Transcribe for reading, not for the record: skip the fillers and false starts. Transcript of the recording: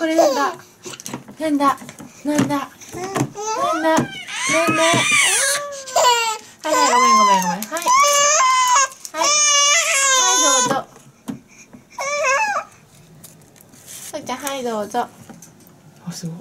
これなんだなんだなんだなんだなんだはいはいごめんはいはいどうぞそうちゃんはいどうぞあすごい